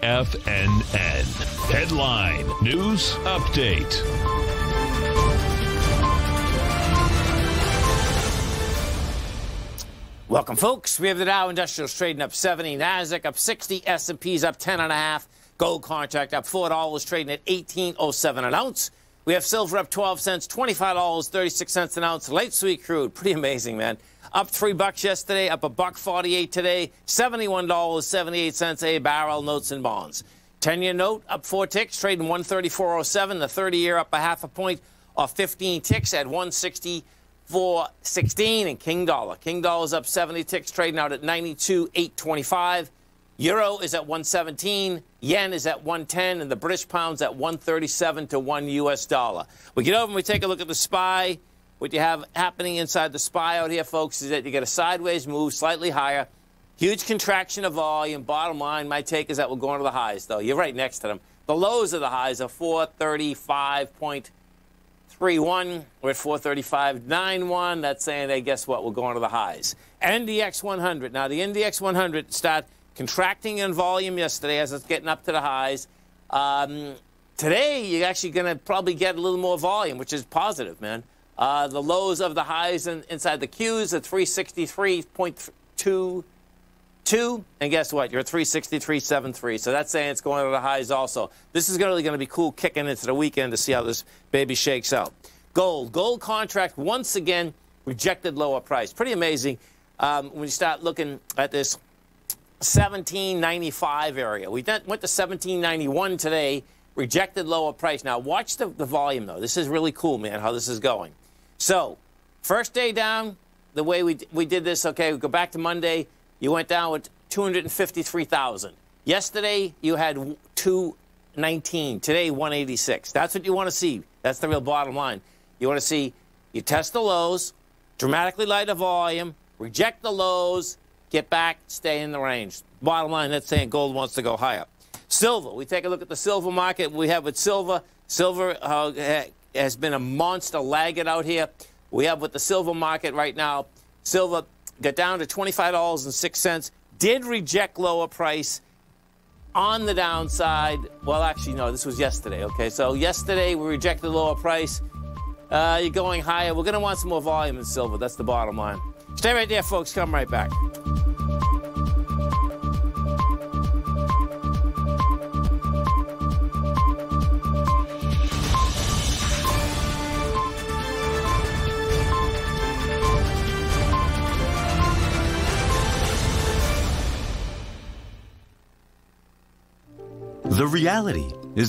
TFNN. Headline News Update. Welcome, folks. We have the Dow Industrials trading up 70, Nasdaq up 60, S&P's up 10.5, gold contract up $4, trading at $18.07 an ounce. We have silver up 12 cents, $25.36 an ounce. Light sweet crude, pretty amazing, man. Up $3 yesterday, up $1.48 today, $71.78 a barrel. Notes and bonds. 10-year note up 4 ticks, trading 134.07. The 30-year up a half a point off 15 ticks at 160. 4.16. And King Dollar. King Dollar's up 70 ticks, trading out at 92.825. Euro is at 117. Yen is at 110. And the British pound's at 137 to 1 U.S. dollar. We get over and we take a look at the SPY. What you have happening inside the SPY out here, folks, is that you get a sideways move, slightly higher. Huge contraction of volume. Bottom line, my take is that we're going to the highs, though. You're right next to them. The lows of the highs are 435.2. 31, we're at 435.91. That's saying, hey, guess what? We're going to the highs. NDX 100. Now, the NDX 100 started contracting in volume yesterday as it's getting up to the highs. Today, you're actually going to probably get a little more volume, which is positive, man. The lows of the highs inside the Qs are 363.22. And guess what? You're at 363.73. So that's saying it's going to the highs also. This is really going to be cool kicking into the weekend to see how this baby shakes out. Gold. Gold contract once again rejected lower price. Pretty amazing when you start looking at this 1795 area. We went to 1791 today, rejected lower price. Now watch the volume though. This is really cool, man, how this is going. So first day down, the way we did this, okay, we go back to Monday. You went down with 253,000. Yesterday, you had 219. Today, 186. That's what you want to see. That's the real bottom line. You want to see you test the lows, dramatically lighter volume, reject the lows, get back, stay in the range. Bottom line, that's saying gold wants to go higher. Silver. We take a look at the silver market. We have with silver. Silver has been a monster laggard out here. We have with the silver market right now. Silver got down to $25.06, did reject lower price on the downside. Well, actually, no, this was yesterday, okay? So yesterday, we rejected lower price. You're going higher. We're going to want some more volume in silver. That's the bottom line. Stay right there, folks. Come right back. The reality is that